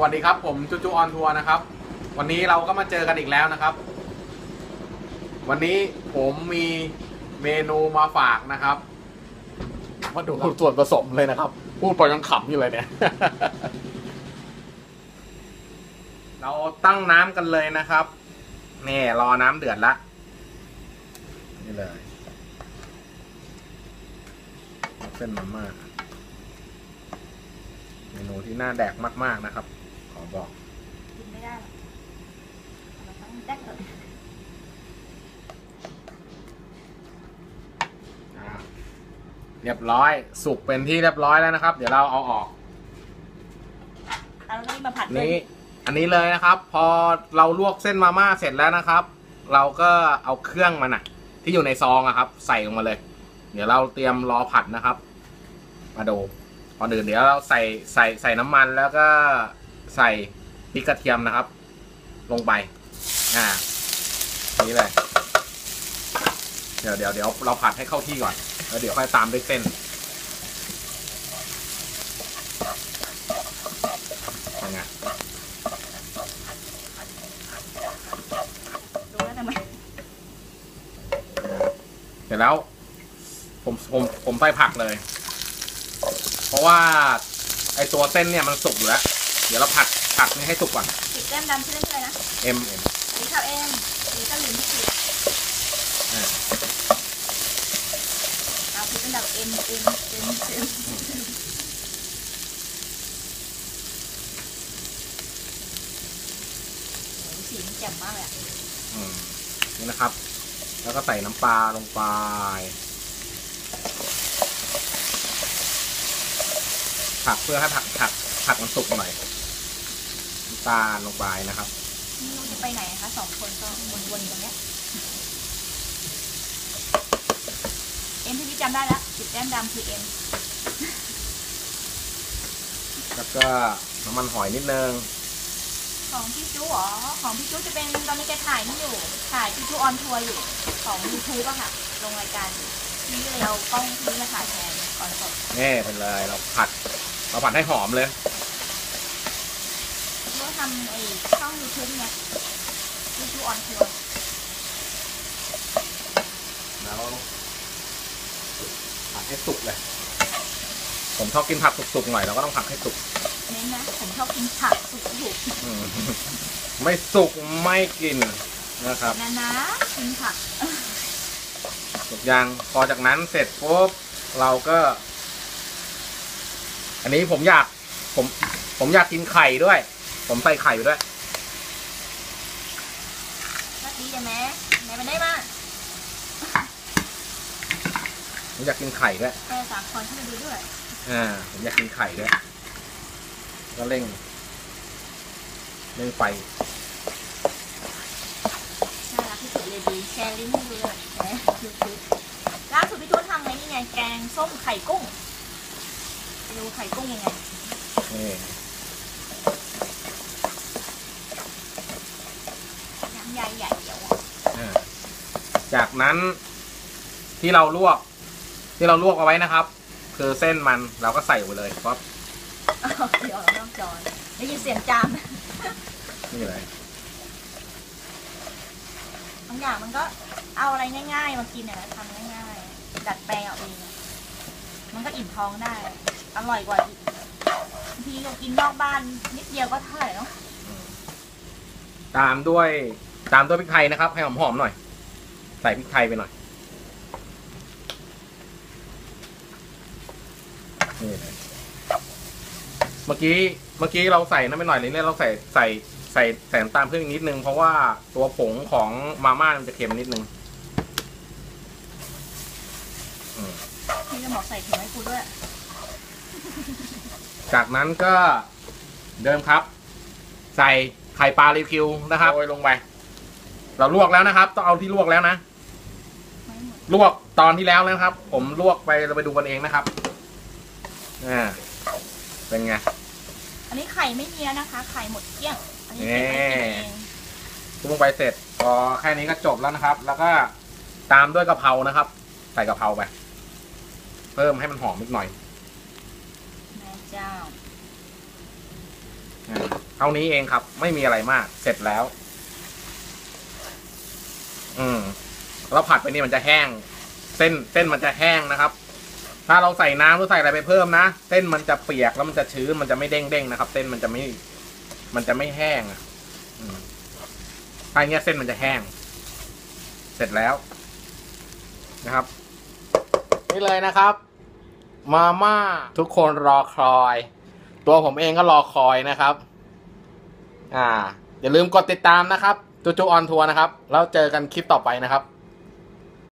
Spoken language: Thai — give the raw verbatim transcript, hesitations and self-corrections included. สวัสดีครับผมจูจูออนทัวร์นะครับวันนี้เราก็มาเจอกันอีกแล้วนะครับวันนี้ผมมีเมนูมาฝากนะครับมาดูส่วนผสมเลยนะครับพูดไปยังขำอยู่เลยเนี่ย เราตั้งน้ำกันเลยนะครับนี่รอน้ำเดือดละนี่เลยเส้นมาม่าเมนูที่น่าแดกมากๆนะครับขอบอกกินไม่ได้เราต้องแดกก่อนเรียบร้อยสุกเป็นที่เรียบร้อยแล้วนะครับเดี๋ยวเราเอาออกเอาอันนี้มาผัดนี้อันนี้เลยนะครับพอเราลวกเส้นมาม่าเสร็จแล้วนะครับเราก็เอาเครื่องมันอะที่อยู่ในซองอะครับใส่ลงมาเลยเดี๋ยวเราเตรียมรอผัดนะครับมาดูพอเดือดเดี๋ยวเราใส่ใส่ใส่น้ำมันแล้วก็ใส่พริกกระเทียมนะครับลงไปอ่านี่เลยเดี๋ยวเดี๋ยวเดี๋ยวเราผัดให้เข้าที่ก่อนแล้วเดี๋ยวค่อยตามด้วยเส้นยังไงดูแล้วทำไมเสร็จแล้วผมผมผมใส่ผักเลยเพราะว่าไอตัวเส้นเนี่ยมันสุกอยู่แล้วเดี๋ยวเราผัดผักนี่ให้สุกก่อนติดเล่มดำชื่อเล่มอะไรนะเอ็มเอ็มสีขาวเอ็มสีตะลิ่งที่สีเอาสีเป็นดำเอ็มเอ็มเอ็มเอ็มสีมันแจ่มมากเลยอืมนี่นะครับแล้วก็ใส่น้ำปลาลงไปผักเพื่อให้ผักผักผักมันสุกหน่อยตาลงไปนะครับนี่เราจะไปไหนคะสองคนก็วนๆกันเนี้ยเอ็มที่พี่จำได้แล้วติดแต้มดำคือเอ็มแล้วก็น้ำมันหอยนิดนึงของพี่จู๋หรอของพี่จู๋จะเป็นตอนนี้แกถ่ายนี่อยู่ถ่ายพี่จู๋ออนทัวร์อยู่ของยูทูบป่ะค่ะลงรายการนี่เลยเราต้องทิ้งมาผัดแทนก่อนสดนี่เป็นเลยเราผัดเราผัดให้หอมเลยเมื่อทำไอ้ช่องยูทูบเนี่ยยูทูบออนทัวร์แล้วผัดให้สุกเลยผมชอบกินผักสุกๆหน่อยเราก็ต้องผัดให้สุกเน้นนะผมชอบกินผักสุกๆไม่สุกไม่กินนะครับนะนะกินผักสุกยังพอจากนั้นเสร็จปุ๊บเราก็อันนี้ผมอยากผมผมอยากกินไข่ด้วยผมใส่ไข่ด้วยก็ดีจ้ะแม่แม่มันได้บ้างผมอยากกินไข่ด้วยแม่สามคนที่มาดูด้วยอ่าผมอยากกินไข่ด้วยก็เร่งเร่งไฟน่ารักที่สุดเลยดีแชร์ลิงก์ให้ดูเลยแชร์ยูทูบล่าสุดพี่จูนทำอะไรนี่ไงแกงส้มไข่กุ้งดูไข่กุ้งยังไงนี่น้ำใหญ่ใหญ่เดียวจากนั้นที่เราลวกที่เราลวกเอาไว้นะครับคือเส้นมันเราก็ใส่ไปเลยครับเดี๋ยวเราต้องจอนได้ยินเสียงจามนี่เลยบางอย่างมันก็เอาอะไรง่ายๆมากินเนี่ยทำง่ายๆดัดแปลงเอาเองมันก็อิ่มท้องได้อร่อยกว่าอีกทีเรากินนอกบ้านนิดเดียวก็เท่าไหร่เนาะตามด้วยตามด้วยพริกไทยนะครับให้หอมๆหน่อยใส่พริกไทยไปหน่อยนี่เลยเมื่อกี้เมื่อกี้เราใส่นั่นไปหน่อยเลยเนี่ยเราใส่ใส่ใส่ใส่น้ำตาลเพิ่มอีกนิดนึงเพราะว่าตัวผงของมาม่ามันจะเค็มนิดนึงพี่จะบอกใส่ถุงให้กูด้วยจากนั้นก็เดิมครับใส่ไข่ปลารีคิวนะครับโรยลงไปเราลวกแล้วนะครับต้องเอาที่ลวกแล้วนะลวกตอนที่แล้วนะครับผมลวกไปเราไปดูกันเองนะครับอ่าเป็นไงอันนี้ไข่ไม่เนียนะคะไข่หมดเกลี้ยงอันนี้เป็นไข่เองลงไปเสร็จพอแค่นี้ก็จบแล้วนะครับแล้วก็ตามด้วยกะเพรานะครับใส่กะเพราไปเพิ่มให้มันหอมนิดหน่อยแม่เจ้า เท่านี้เองครับไม่มีอะไรมากเสร็จแล้วอืมเราผัดไปนี่มันจะแห้งเส้นเส้นมันจะแห้งนะครับถ้าเราใส่น้ำหรือใส่อะไรไปเพิ่มนะเส้นมันจะเปียกแล้วมันจะชื้นมันจะไม่เด้งเด้งนะครับเส้นมันจะไม่มันจะไม่แห้งอ่ะถ้าอย่างเงี้ยเส้นมันจะแห้งเสร็จแล้วนะครับนี่เลยนะครับมาม่าทุกคนรอคอยตัวผมเองก็รอคอยนะครับอ่าอย่าลืมกดติดตามนะครับจูจูออนทัวร์นะครับแล้วเจอกันคลิปต่อไปนะครับ